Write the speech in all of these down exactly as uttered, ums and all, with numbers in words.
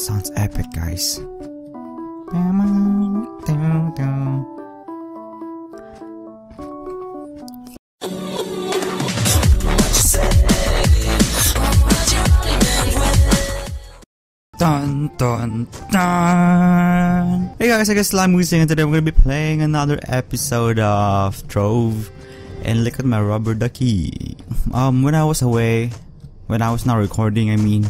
sounds epic, guys. Dun dun dun! Hey guys, I guess Slymoosic, and today we're gonna be playing another episode of Trove. And look at my rubber ducky. Um, when I was away, when I was not recording, I mean,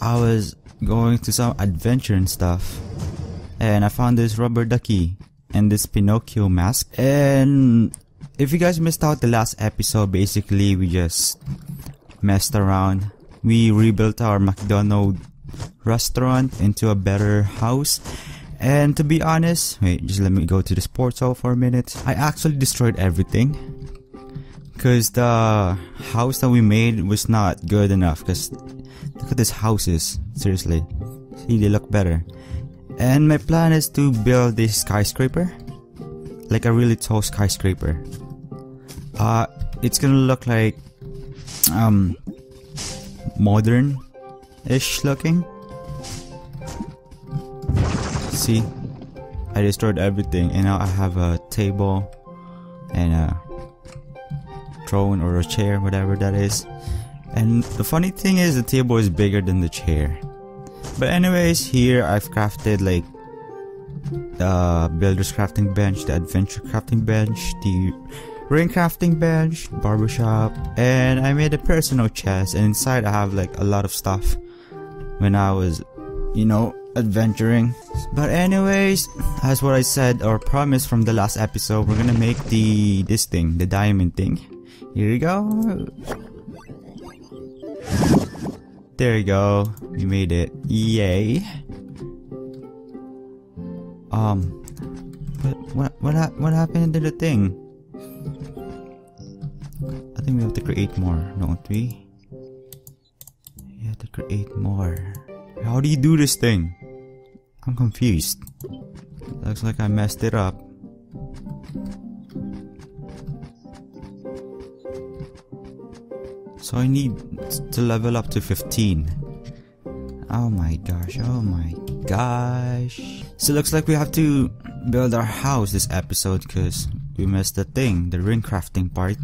I was going to some adventure and stuff, and I found this rubber ducky and this Pinocchio mask. And if you guys missed out the last episode, basically we just messed around. We rebuilt our McDonald's restaurant into a better house. And to be honest, wait, just let me go to the sports hall for a minute. I actually destroyed everything because the house that we made was not good enough. Because look at these houses, seriously. See, they look better. And my plan is to build this skyscraper, like a really tall skyscraper. Uh, it's gonna look like um modern-ish looking. See, I destroyed everything, and now I have a table and a throne or a chair, whatever that is. And the funny thing is, the table is bigger than the chair. But anyways, here I've crafted like the builder's crafting bench, the adventure crafting bench, the ring crafting bench, barbershop, and I made a personal chest. And inside I have like a lot of stuff when I was, you know, adventuring. But anyways, as what I said or promised from the last episode, we're gonna make the this thing, the diamond thing. Here we go. There we go. We made it. Yay. Um, but what what what happened to the thing? I think we have to create more, don't we? We have to create more. How do you do this thing? I'm confused. Looks like I messed it up. So I need to level up to fifteen. Oh my gosh, oh my gosh. So it looks like we have to build our house this episode because we missed the thing, the ring crafting part.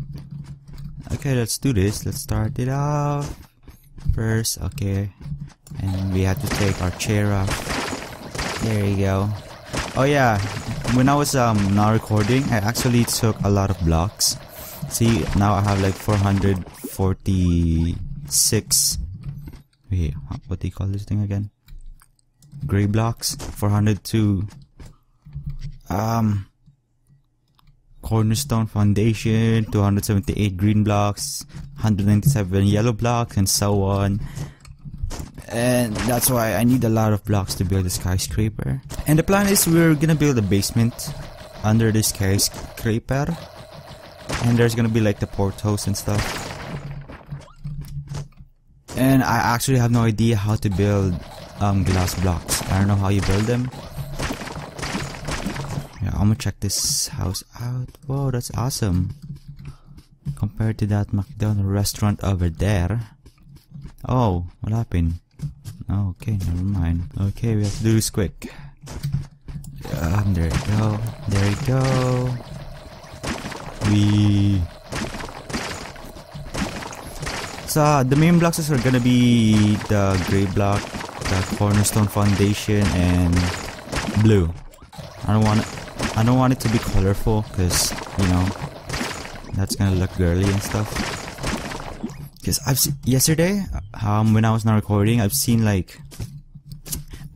Okay, let's do this. Let's start it off first, okay. And we have to take our chair off. There you go. Oh yeah, when I was um not recording, I actually took a lot of blocks. See, now I have like four hundred forty-six. Wait, what do you call this thing again? Gray blocks. four hundred two. Um, cornerstone foundation. two hundred seventy-eight green blocks. one hundred ninety-seven yellow blocks, and so on. And that's why I need a lot of blocks to build a skyscraper. And the plan is we're gonna build a basement under the skyscraper. And there's gonna be like the portals and stuff. And I actually have no idea how to build um, glass blocks. I don't know how you build them. Yeah, I'm gonna check this house out. Whoa, that's awesome. Compared to that McDonald's restaurant over there. Oh, what happened? Okay, never mind. Okay, we have to do this quick. Um, there you go. There you go. We... So the main blocks are gonna be the gray block, the cornerstone foundation, and blue. I don't want, I don't want it to be colorful, cause you know that's gonna look girly and stuff. Cause I've seen yesterday, um, when I was not recording, I've seen like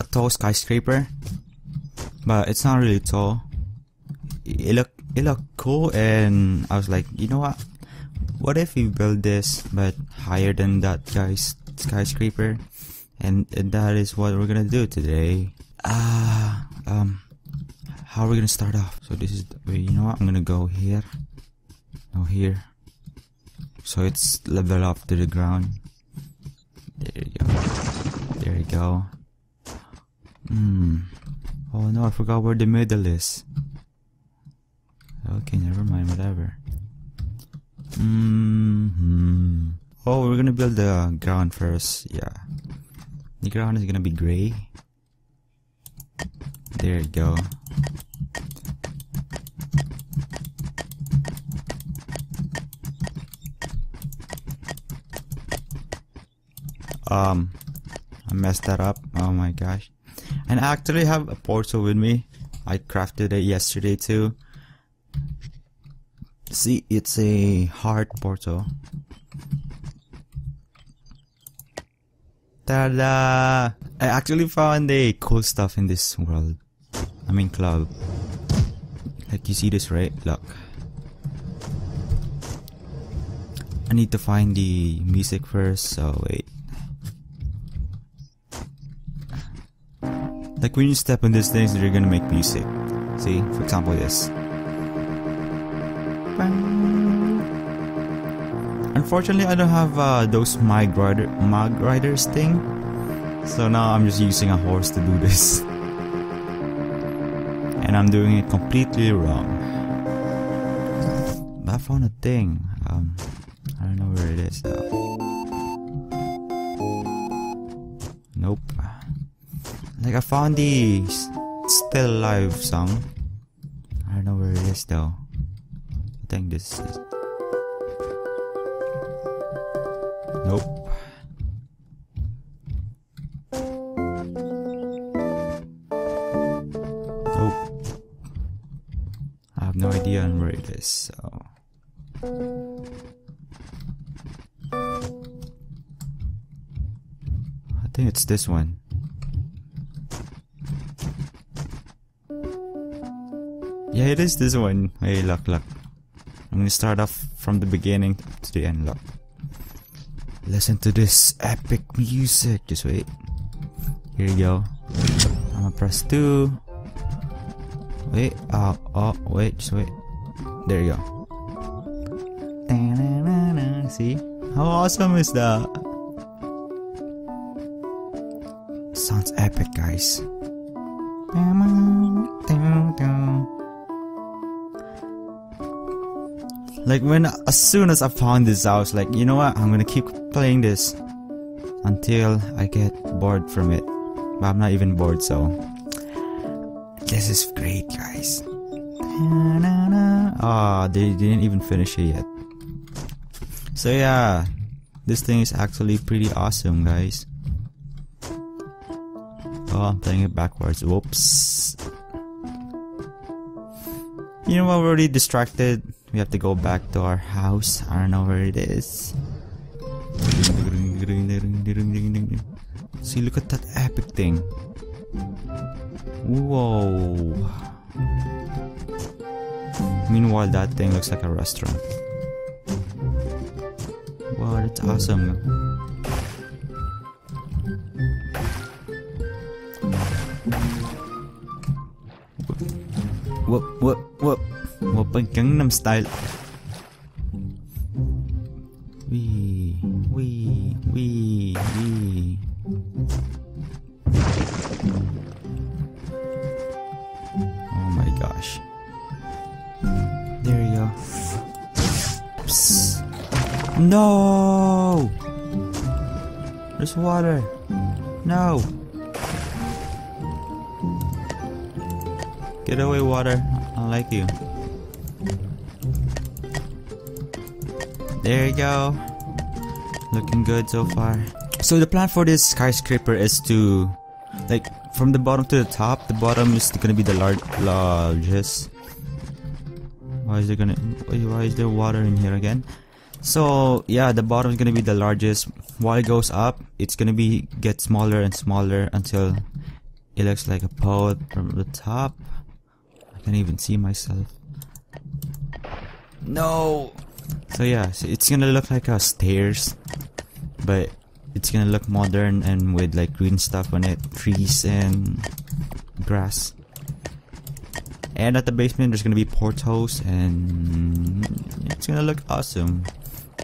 a tall skyscraper, but it's not really tall. It looked It looked cool, and I was like, you know what? What if we build this but higher than that guy's skyscraper? And, and that is what we're gonna do today. Ah, uh, um, how are we gonna start off? So this is. Wait, you know what? I'm gonna go here. No, here. So it's level up to the ground. There you go. There you go. Hmm. Oh no, I forgot where the middle is. Okay, never mind, whatever. Mm-hmm. Oh, we're gonna build the ground first, yeah. The ground is gonna be gray. There you go. Um, I messed that up. Oh my gosh. And I actually have a portal with me. I crafted it yesterday too. See, it's a hard portal. Ta-da! I actually found the cool stuff in this world. I mean club. Like, you see this, right? Look. I need to find the music first, so wait. Like, when you step on these things, they're gonna make music. See? For example, this. Unfortunately, I don't have uh, those mag rider, mag riders thing, so now I'm just using a horse to do this, and I'm doing it completely wrong. But I found a thing. Um, I don't know where it is though. Nope. Like, I found the Still Alive song. I don't know where it is though. I think this is... Nope. Nope. I have no idea on where it is, so... I think it's this one. Yeah, it is this one. Hey, look, look. I'm gonna start off from the beginning up to the end, look. Listen to this epic music. Just wait. Here you go. I'm gonna press two. Wait. Oh, oh, wait. Just wait. There you go. Da-na-na-na. See? How awesome is that? Sounds epic, guys. Like, when, as soon as I found this, I was like, you know what, I'm gonna keep playing this until I get bored from it. But I'm not even bored, so this is great, guys. Ah, oh, they didn't even finish it yet. So yeah, this thing is actually pretty awesome, guys. Oh, I'm playing it backwards. Whoops. You know what, we're already distracted. We have to go back to our house. I don't know where it is. See, look at that epic thing. Whoa. Meanwhile, that thing looks like a restaurant. Wow, that's awesome. Whoop, whoop, whoop. Open Gangnam Style. Wee, wee, wee, wee. Oh my gosh. There you go. Psst. No! There's water. No! Get away, water. I like you. There you go. Looking good so far. So the plan for this skyscraper is to, like, from the bottom to the top. The bottom is gonna be the large, largest. Why is there gonna? Why is there water in here again? So yeah, the bottom is gonna be the largest. While it goes up, it's gonna be get smaller and smaller until it looks like a pole from the top. I can't even see myself. No. So yeah, so it's gonna look like a stairs, but it's gonna look modern and with like green stuff on it, trees and grass. And at the basement there's gonna be portals and it's gonna look awesome.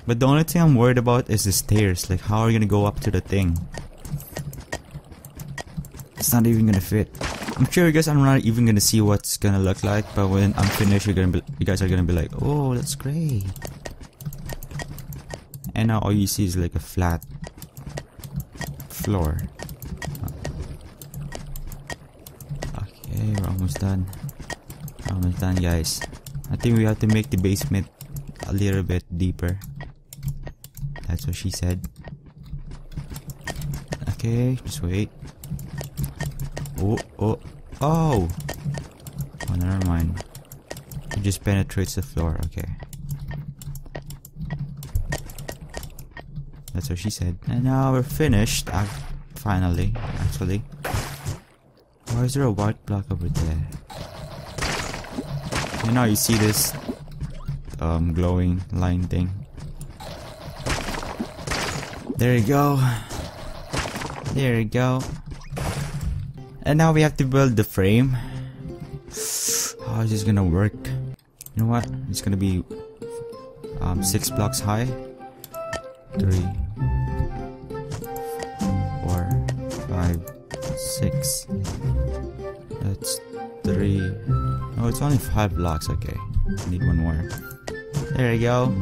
But the only thing I'm worried about is the stairs, like how are you gonna go up to the thing? It's not even gonna fit. I'm sure you guys I'm not even gonna see what's gonna look like, but when I'm finished you're gonna be, you guys are gonna be like, oh, that's great. And now all you see is like a flat floor. Okay, we're almost done. We're almost done, guys. I think we have to make the basement a little bit deeper. That's what she said. Okay, just wait. Oh, oh, oh! Oh, never mind. It just penetrates the floor, okay. That's what she said. And now we're finished. Uh, finally, actually. Why is there a white block over there? You know, you see this um, glowing line thing. There you go. There you go. And now we have to build the frame. How is this gonna work? You know what? It's gonna be um, six blocks high. Three, four, five, six. That's three. Oh, it's only five blocks. Okay, I need one more. There you go.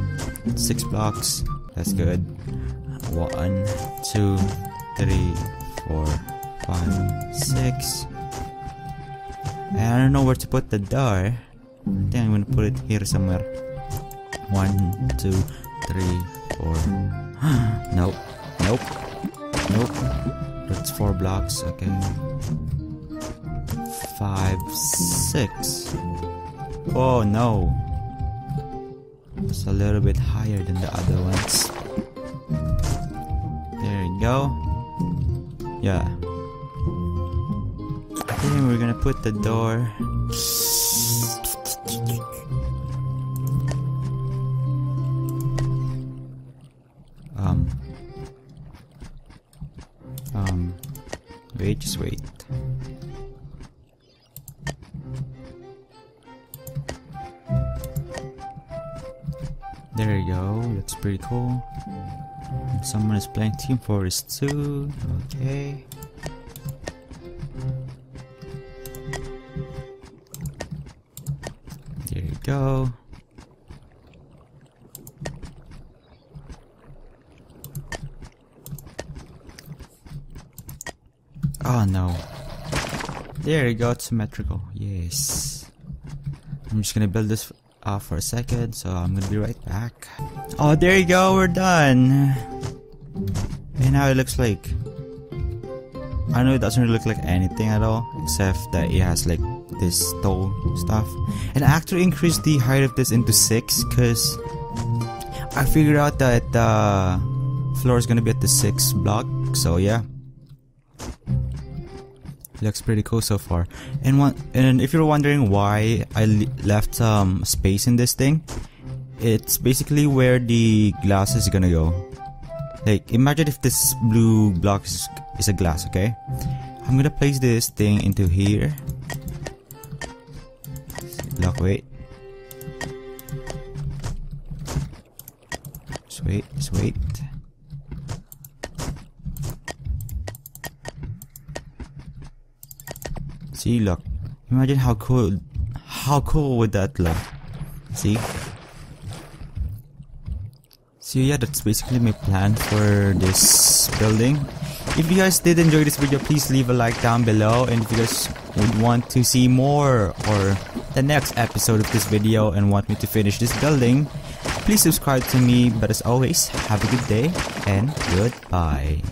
Six blocks. That's good. One, two, three, four, five, six. And I don't know where to put the door. I think I'm gonna put it here somewhere. One, two, three, four. Nope. Nope. Nope. That's four blocks. Okay. Five, six. Oh no. It's a little bit higher than the other ones. There you go. Yeah. I think we're gonna put the door. Um. Um. Wait, just wait. There you go. That's pretty cool. And someone is playing Team Fortress two. Okay. There you go. Oh no. There you go. It's symmetrical. Yes. I'm just gonna build this Uh, for a second, so I'm gonna be right back. Oh, there you go, we're done. And now it looks like, I know it doesn't really look like anything at all, except that it has like this tall stuff. And I actually increased the height of this into six because I figured out that the uh, floor is gonna be at the sixth block. So yeah, looks pretty cool so far. And one, and if you're wondering why I le left some um, space in this thing, it's basically where the glass is gonna go. Like, imagine if this blue block is, is a glass, okay? I'm gonna place this thing into here. Block, wait. Just wait, just wait. See, look. Imagine how cool, how cool would that look? See? So yeah, that's basically my plan for this building. If you guys did enjoy this video, please leave a like down below. And if you guys would want to see more or the next episode of this video and want me to finish this building, please subscribe to me. But as always, have a good day and goodbye.